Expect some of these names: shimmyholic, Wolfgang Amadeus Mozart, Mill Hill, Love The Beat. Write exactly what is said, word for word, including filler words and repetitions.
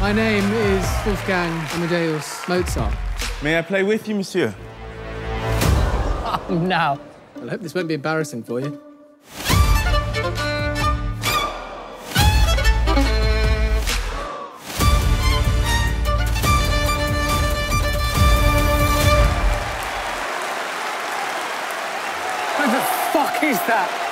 My name is Wolfgang Amadeus Mozart. May I play with you, monsieur? Oh, no. I hope this won't be embarrassing for you. What the fuck is that?